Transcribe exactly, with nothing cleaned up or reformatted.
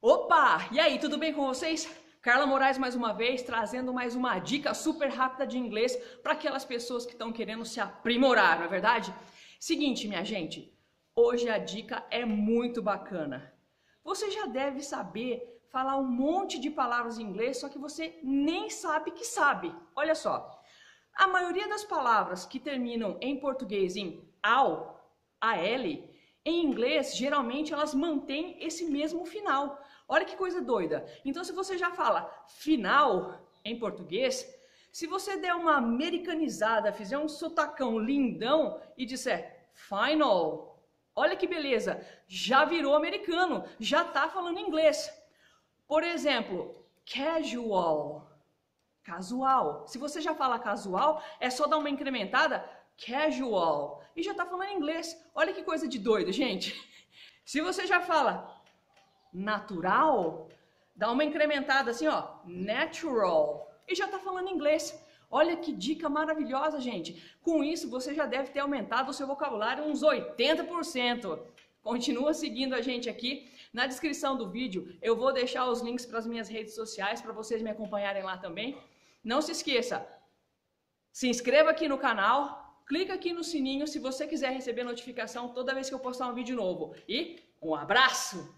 Opa! E aí, tudo bem com vocês? Carla Moraes mais uma vez, trazendo mais uma dica super rápida de inglês para aquelas pessoas que estão querendo se aprimorar, não é verdade? Seguinte, minha gente, hoje a dica é muito bacana. Você já deve saber falar um monte de palavras em inglês, só que você nem sabe que sabe. Olha só, a maioria das palavras que terminam em português em ao, al, em inglês, geralmente elas mantêm esse mesmo final. Olha que coisa doida. Então, se você já fala final em português, se você der uma americanizada, fizer um sotacão lindão e disser final, olha que beleza, já virou americano, já tá falando inglês. Por exemplo, casual, casual. Se você já fala casual, é só dar uma incrementada, casual, e já tá falando inglês. Olha que coisa de doido, gente. Se você já fala natural, dá uma incrementada assim, ó, natural, e já tá falando inglês. Olha que dica maravilhosa, gente. Com isso, você já deve ter aumentado o seu vocabulário uns oitenta por cento. Continua seguindo a gente aqui. Na descrição do vídeo, eu vou deixar os links para as minhas redes sociais, para vocês me acompanharem lá também. Não se esqueça, se inscreva aqui no canal. Clica aqui no sininho se você quiser receber notificação toda vez que eu postar um vídeo novo. E um abraço!